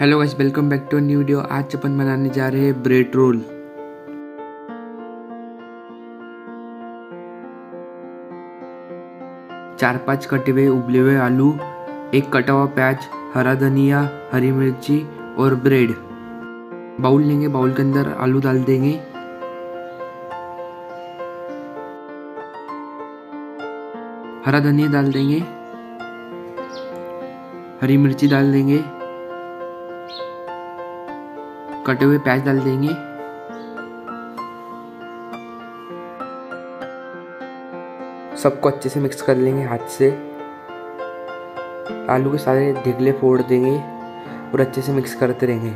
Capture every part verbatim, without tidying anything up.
Hello guys, welcome back to new video. आज अपन बनाने जा रहे हैं ब्रेड रोल। चार पांच कटे हुए उबले हुए आलू, एक कटा हुआ प्याज, हरा धनिया, हरी मिर्ची और ब्रेड। बाउल लेंगे, बाउल के अंदर आलू डाल देंगे। हरा धनिया डाल देंगे, हरी मिर्ची डाल देंगे, कटे हुए प्याज डाल देंगे। सबको अच्छे से मिक्स कर लेंगे हाथ से। आलू के सारे ढेगले फोड़ देंगे और अच्छे से मिक्स करते रहेंगे।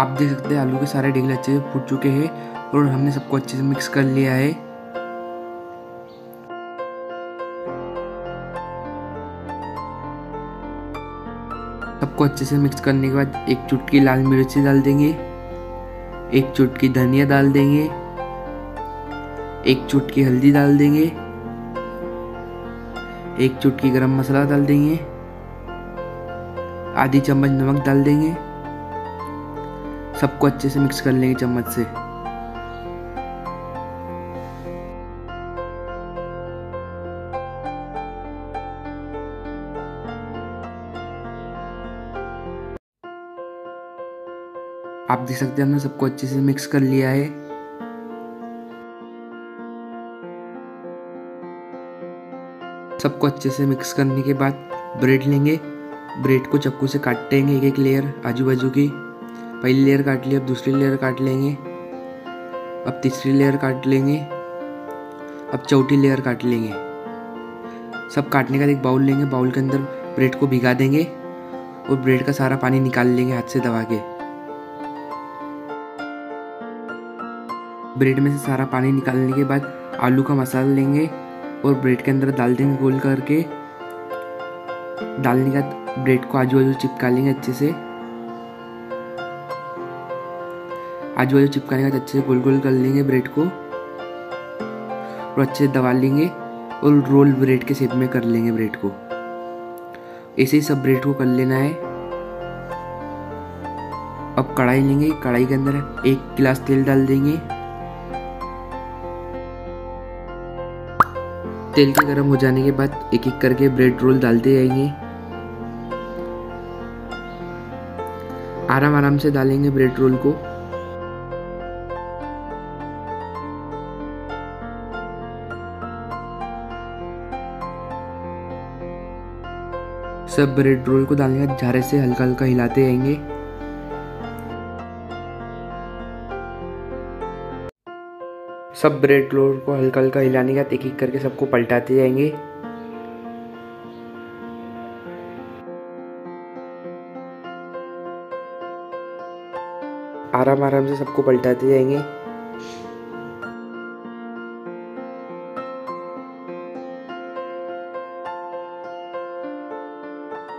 आप देख सकते हैं आलू के सारे ढेगले अच्छे से फूट चुके हैं और हमने सबको अच्छे से मिक्स कर लिया है। सबको अच्छे से मिक्स करने के बाद एक चुटकी लाल मिर्ची डाल देंगे, एक चुटकी धनिया डाल देंगे, एक चुटकी हल्दी डाल देंगे, एक चुटकी गरम मसाला डाल देंगे, आधी चम्मच नमक डाल देंगे। सबको अच्छे से मिक्स कर लेंगे चम्मच से। आप देख सकते हैं हमने सबको अच्छे से मिक्स कर लिया है। सबको अच्छे से मिक्स करने के बाद ब्रेड लेंगे, ब्रेड को चाकू से काट देंगे एक एक लेयर आजू बाजू की। पहली लेयर काट ली, अब दूसरी लेयर काट लेंगे, अब तीसरी लेयर काट लेंगे, अब चौथी लेयर काट लेंगे। सब काटने का एक बाउल लेंगे, बाउल के अंदर ब्रेड को भिगा देंगे और ब्रेड का सारा पानी निकाल लेंगे हाथ से दबा के। ब्रेड में से सारा पानी निकालने के बाद आलू का मसाला लेंगे और ब्रेड के अंदर डाल देंगे, गोल करके डालने का। ब्रेड को आजू बाजू चिपका लेंगे अच्छे से। आजू बाजू चिपकाने का अच्छे से गोल गोल कर लेंगे ब्रेड को और अच्छे से दबा लेंगे और रोल ब्रेड के शेप में कर लेंगे। ब्रेड को ऐसे ही सब ब्रेड को कर लेना है। अब कढ़ाई लेंगे, कढ़ाई के अंदर एक गिलास तेल डाल देंगे। तेल के गर्म हो जाने के बाद एक एक करके ब्रेड रोल डालते जाएंगे। आराम आराम से डालेंगे ब्रेड रोल को। सब ब्रेड रोल को डालने के झारे से हल्का हल्का हिलाते जाएंगे। सब ब्रेड रोल को हल्का हल्का हिलाने का, एक एक करके सबको पलटाते जाएंगे। आराम आराम से सबको पलटाते जाएंगे।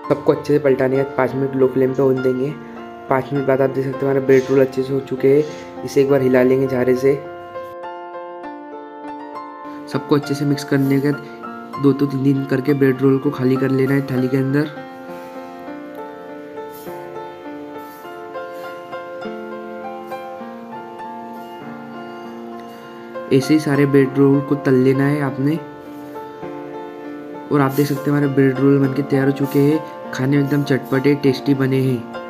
सबको अच्छे से पलटाने का पाँच मिनट लो फ्लेम पे होने देंगे। पाँच मिनट बाद आप देख सकते हैं हमारे ब्रेड रोल अच्छे से हो चुके हैं। इसे एक बार हिला लेंगे झारे से। सबको अच्छे से मिक्स करने के बाद दो दो तीन तीन करके ब्रेड रोल को खाली कर लेना है थाली के अंदर। ऐसे ही सारे ब्रेड रोल को तल लेना है आपने। और आप देख सकते हैं हमारे ब्रेड रोल बनके तैयार हो चुके हैं। खाने में एकदम चटपटे टेस्टी बने हैं।